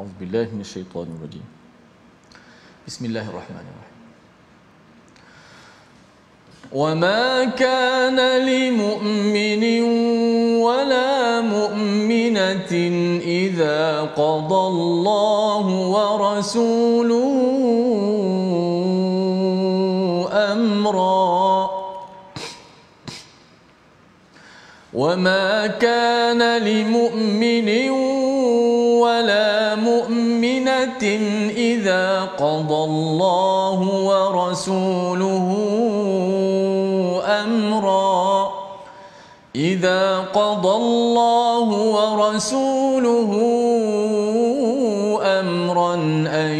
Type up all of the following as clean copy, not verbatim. أعوذ بالله من الشيطان الرجيم. بسم الله الرحمن الرحيم. وما كان لمؤمن ولا مؤمنة إذا قضى الله ورسوله أمرا وما كان لمؤمن ولا مؤمنة إذا قضى الله ورسوله أمرا إذا قضى الله ورسوله أمرا أن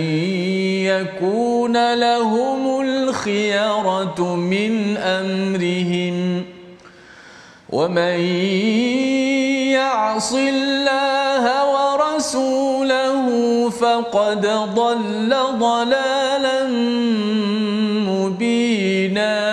يكون لهم الخيرة من أمرهم ومن يعص الله ورسوله فقد ضل ضلالا مبينا.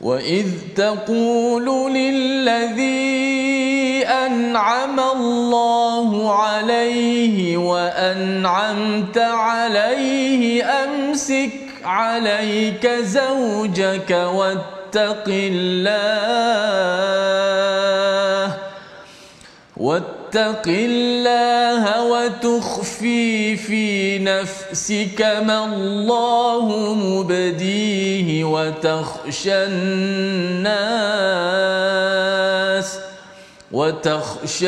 وإذ تقول للذي أنعم الله عليه وأنعمت عليه أمسك عليك زوجك واتق الله وتخفي في نفسك ما الله مبديه وتخشى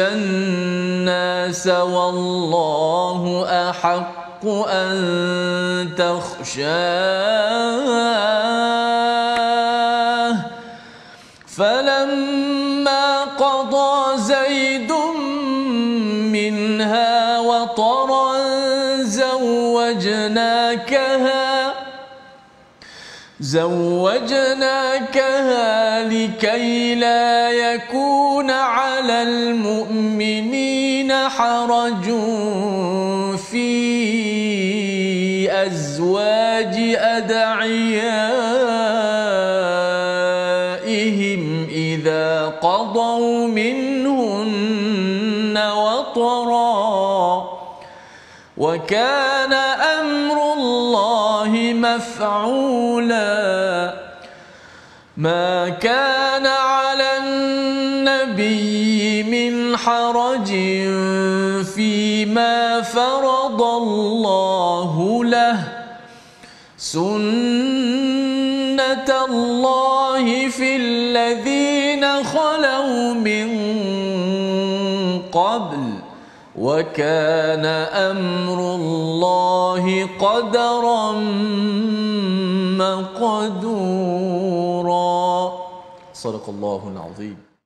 الناس والله أحق أن تخشاه. فلما قضى زيد منها وطرا زوجناكها لكي لا يكون على المؤمنين حرج في أزواج أدعيائهم إذا قضوا منهن وطرا وكان أمر الله مفعولا. ما كان على النبي من حرج فيما فرض الله له سنة الله في الذين خلوا من قبل وكان أمر الله قدرا مقدورا. صدق الله العظيم.